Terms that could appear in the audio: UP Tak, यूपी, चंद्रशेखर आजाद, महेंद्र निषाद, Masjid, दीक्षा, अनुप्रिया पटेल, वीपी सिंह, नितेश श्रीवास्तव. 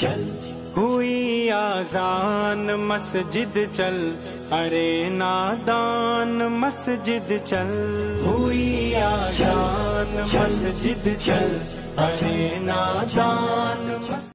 चल हुई आजान मस्जिद चल, अरे नादान मस्जिद चल। हुई आजान मस्जिद चल, अरे नादान।